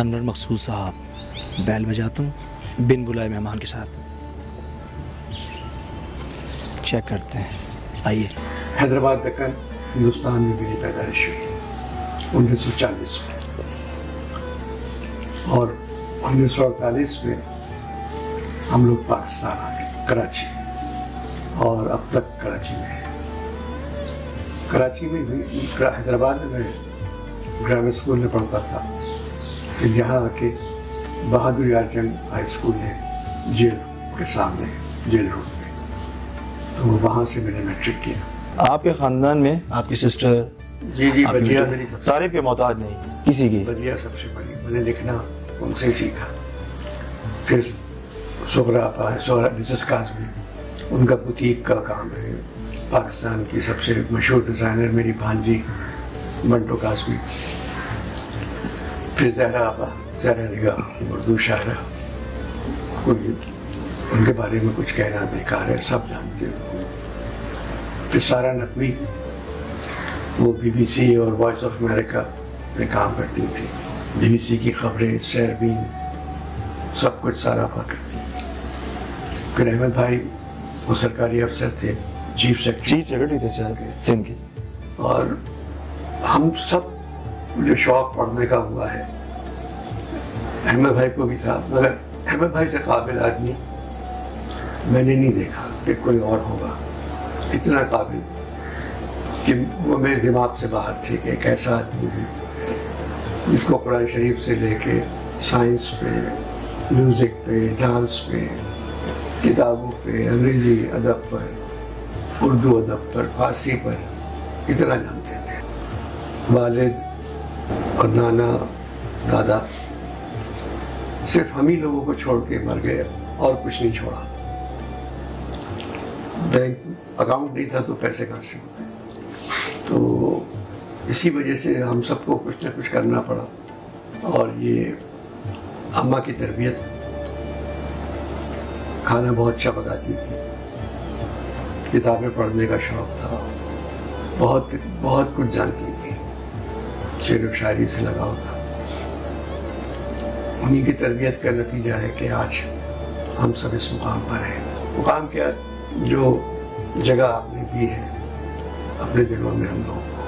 अनवर मकसूद साहब, बैल बजाता हूँ बिन बुलाए मेहमान के साथ। चेक करते हैं, आइए। हैदराबाद दक्कन हिंदुस्तान में मेरी पैदाइश हुई 1940 में, और 1948 में हम लोग पाकिस्तान आ गए, कराची, और अब तक कराची में है। कराची में भी, हैदराबाद में ग्रामीण स्कूल में पढ़ता था, फिर यहाँ आके बहादुर हाई स्कूल है जेल के सामने, जेल रोड पे, तो वहाँ से मैंने मैट्रिक किया। आपके ख़ानदान में आपकी सिस्टर? जी जी, बजिया मेरी तारीफ के मोहताज नहीं किसी की, बजिया सबसे बड़ी। मैंने लिखना उनसे ही सीखा, फिर मिसेस काज़मी, उनका बुटीक का काम है। पाकिस्तान की सबसे मशहूर डिज़ाइनर मेरी भांजी मंटो काज़मी, फिर जहरा आपा, जहरा निगाह उर्दू शायरा, कोई उनके बारे में कुछ कहना बेकार है, सब जानते हो। फिर सारा नकवी, वो BBC और वॉइस ऑफ अमेरिका में काम करती थी, BBC की खबरें, सैरबीन, सब कुछ सारा पा करती थी। फिर अहमद भाई, वो सरकारी अफसर थे, चीफ सेक्रेटरी थे सर सिंध के। और हम सब जो शौक़ पढ़ने का हुआ है, अहमद भाई को भी था, मगर अहमद भाई से काबिल आदमी मैंने नहीं देखा कि कोई और होगा इतना काबिल, कि वो मेरे दिमाग से बाहर थे कि एक ऐसा आदमी भी जिसको कुरान शरीफ से लेके साइंस पे, म्यूज़िक पे, डांस पे, किताबों पे, अंग्रेज़ी अदब पर, उर्दू अदब पर, फारसी पर इतना जानते थे। वालिद और नाना दादा सिर्फ हम ही लोगों को छोड़ के मर गए, और कुछ नहीं छोड़ा। बैंक अकाउंट नहीं था तो पैसे कहाँ से होते, तो इसी वजह से हम सबको कुछ ना कुछ करना पड़ा। और ये अम्मा की तरबियत, खाना बहुत अच्छा पकाती थी, किताबें पढ़ने का शौक़ था, बहुत कुछ जानती थी, शेर शायरी से लगाव था। उन्हीं की तरबियत का नतीजा है कि आज हम सब इस मुकाम पर हैं। मुकाम क्या, जो जगह आपने दी है अपने दिलों में हम लोगों को।